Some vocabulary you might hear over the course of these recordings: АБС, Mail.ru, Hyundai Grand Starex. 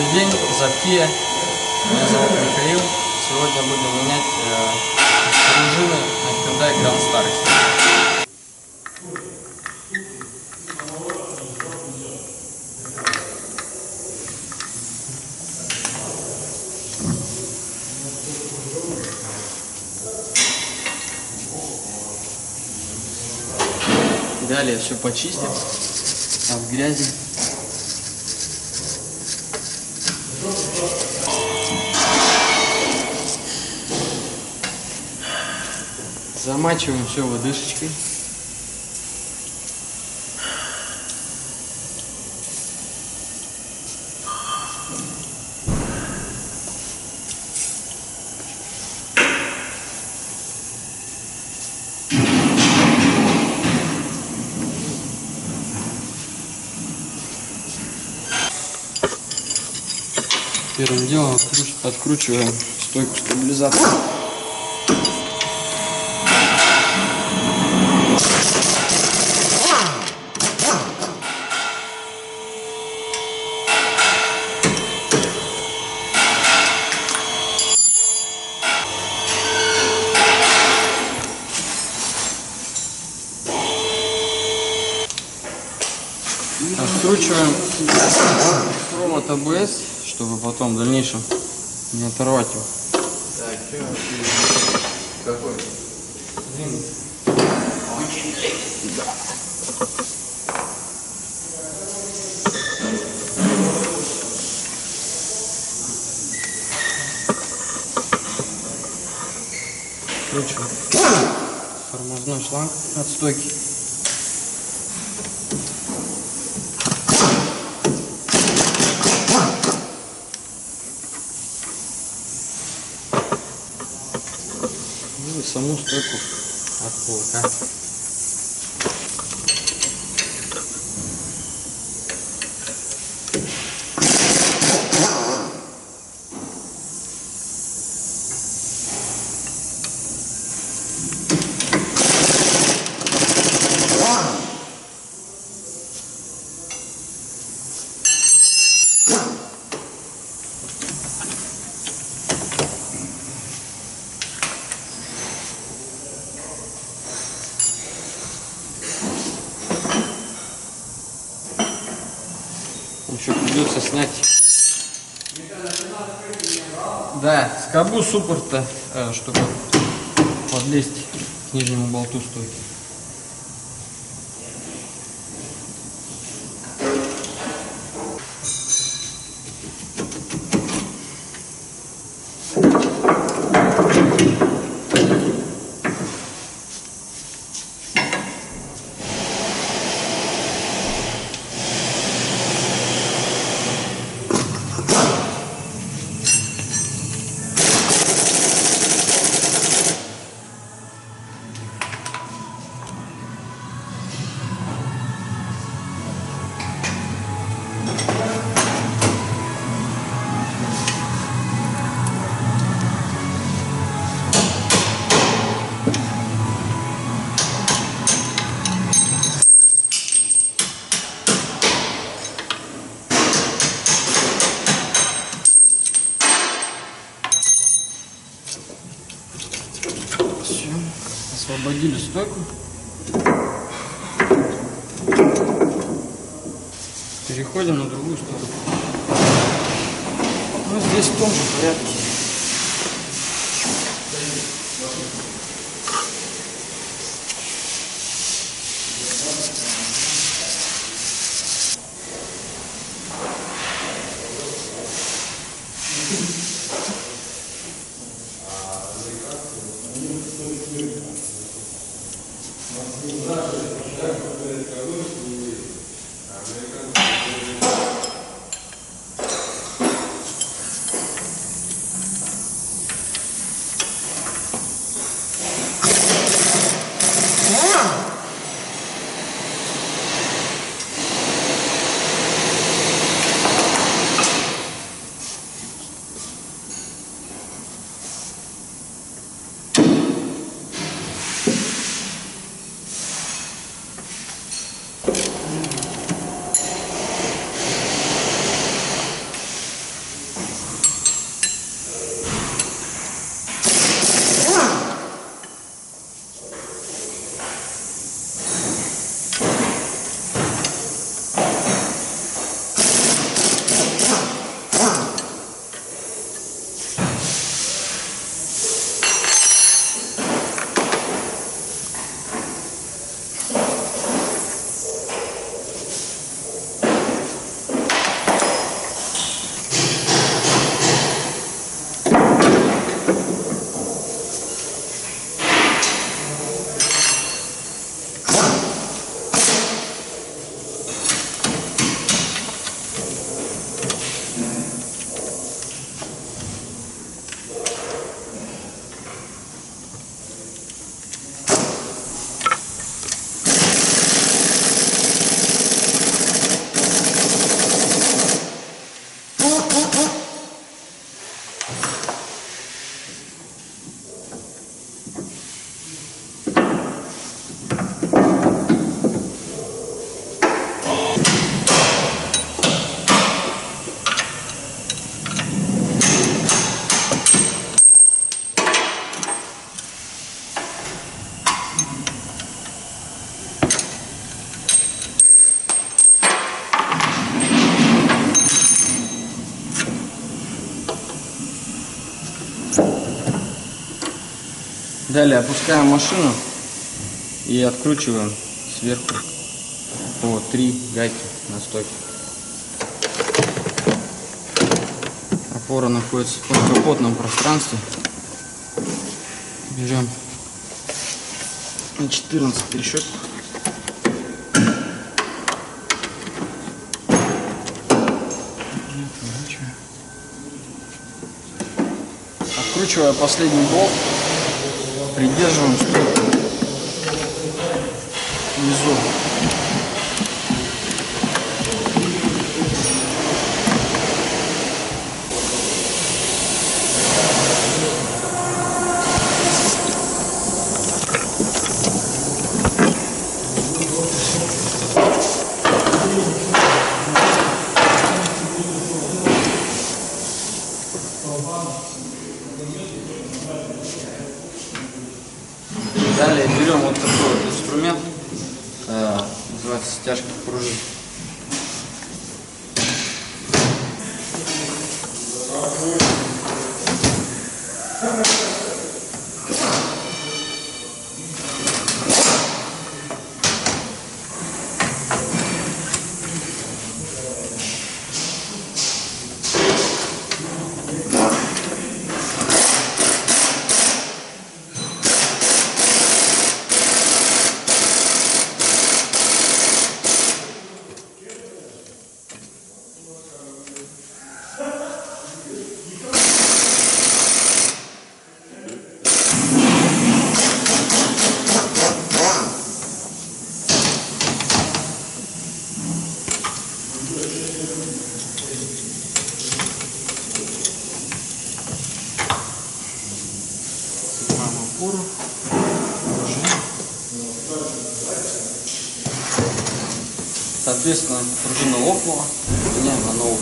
Добрый день, Запкия. Меня зовут Михаил. Сегодня будем менять пружины на Hyundai Grand Starex. Далее все почистим от грязи. Замачиваем все водышечкой. Первым делом откручиваем стойку стабилизатора. Откручиваем провод АБС, чтобы потом в дальнейшем не оторвать его. Так, какой? Длинный. Очень длинный. Да. Откручиваем тормозной шланг от стойки. И саму стойку от кулака. Еще придется снять, да, скобу суппорта, чтобы подлезть к нижнему болту стойки. Все, освободили стойку. Переходим на другую сторону. Ну, здесь в том же порядке. Далее опускаем машину и откручиваем сверху по 3 гайки на стойке. Опора находится в подкапотном пространстве. Берем на 14 трещотку. Откручивая последний болт, придерживаем стойку внизу. Далее берем вот такой вот инструмент, называется стяжка пружин. Соответственно, пружина лопнула, меняем на новую.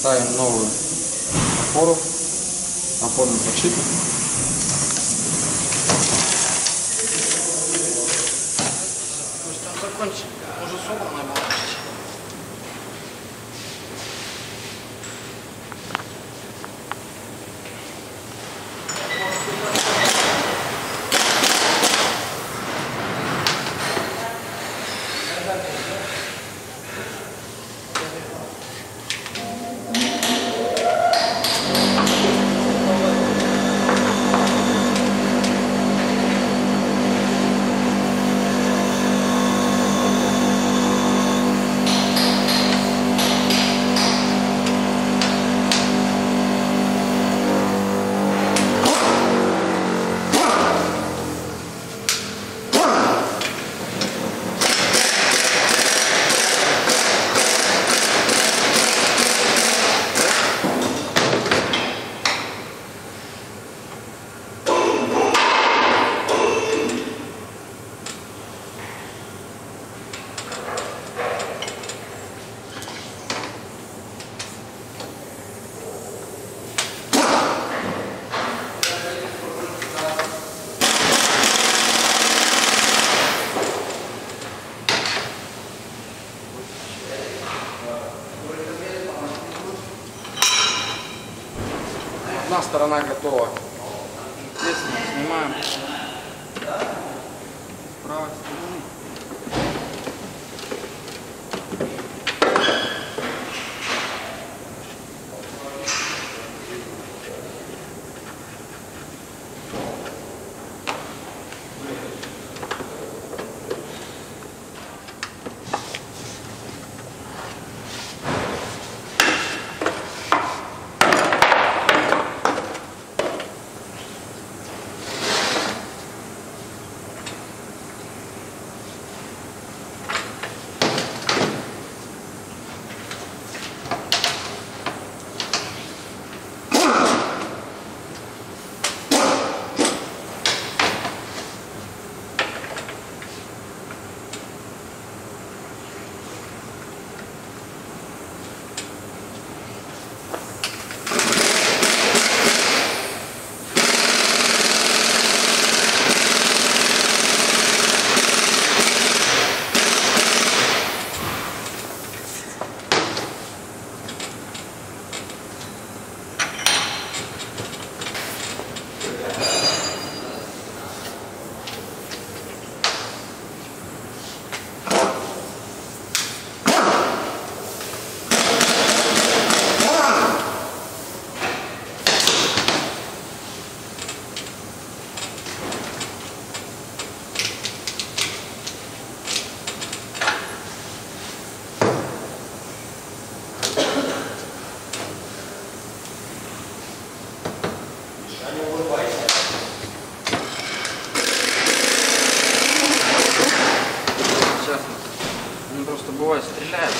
Ставим новую опору, опорный подшипник. Уже собранная была. Одна сторона готова. Лестницу снимаем. С правой стороны. Бывает, стреляет.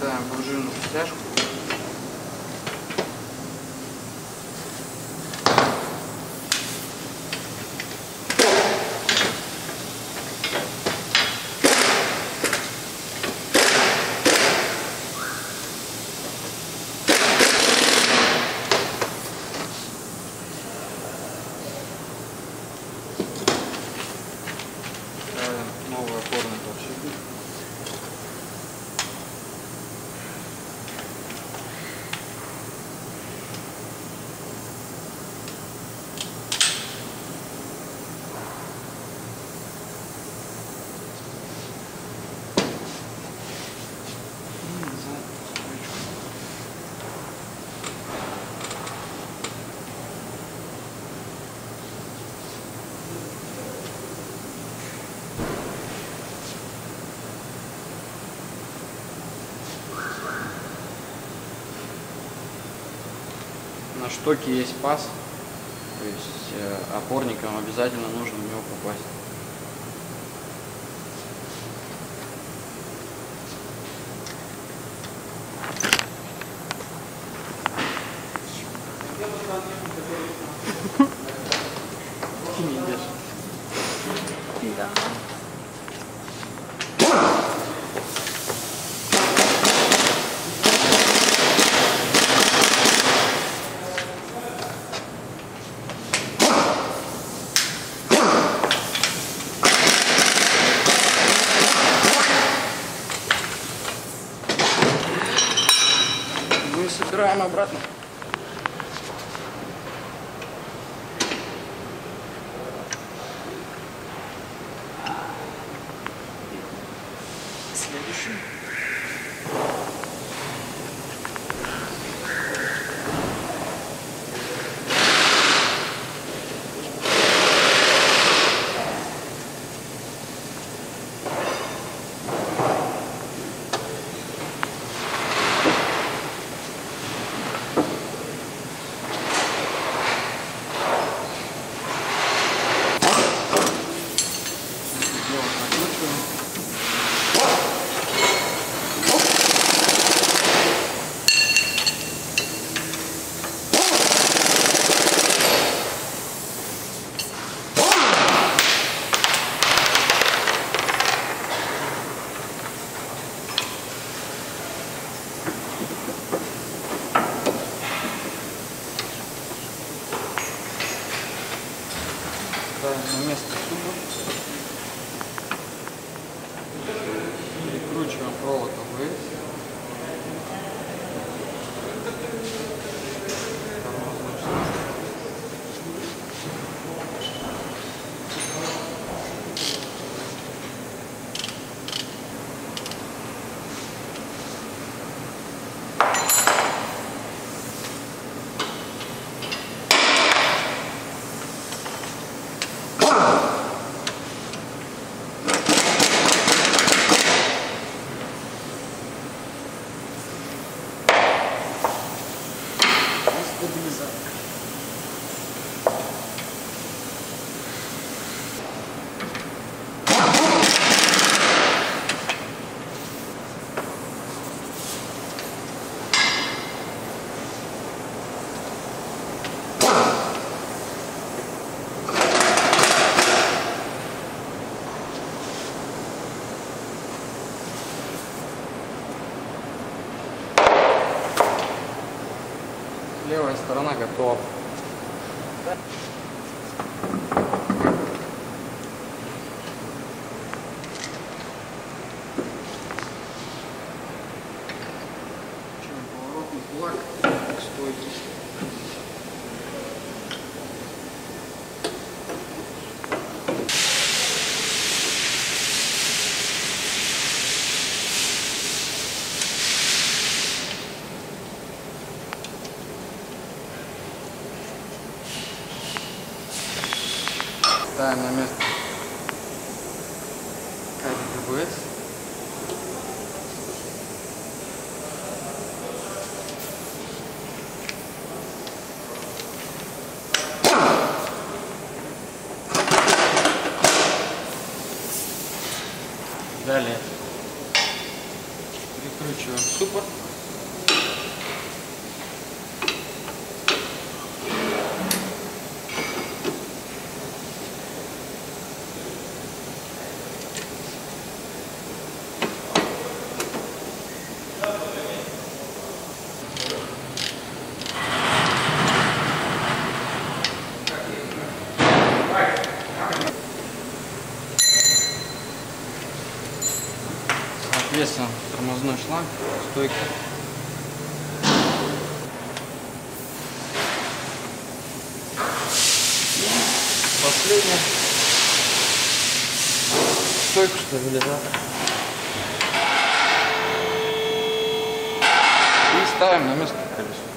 Да, пружину стяжку. На штоке есть паз, то есть опорникам обязательно нужно в него попасть. Собираем обратно. Следующий. Вместо суба Левая сторона готова. Поворотный кулак к стойке. Ставим на место кабель ГБС. Далее прикручиваем суппорт. Соответственно, тормозной шланг, стойка. Последняя стойка стабилизатора. И ставим на место колесо.